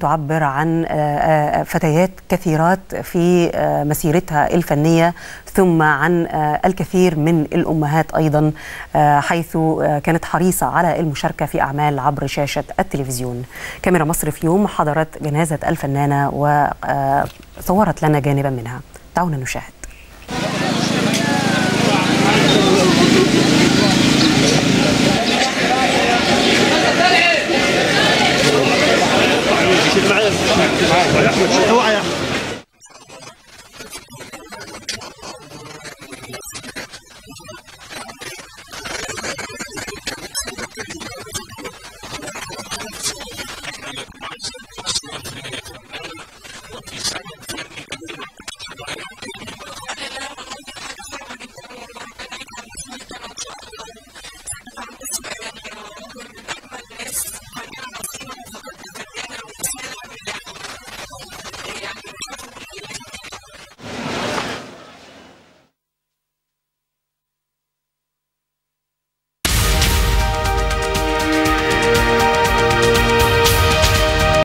تعبر عن فتيات كثيرات في مسيرتها الفنية، ثم عن الكثير من الأمهات أيضا، حيث كانت حريصة على المشاركة في أعمال عبر شاشة التلفزيون. كاميرا مصر في يوم حضرت جنازة الفنانة وصورت لنا جانبا منها، دعونا نشاهد. اوعى يا احمد، اوعى يا احمد.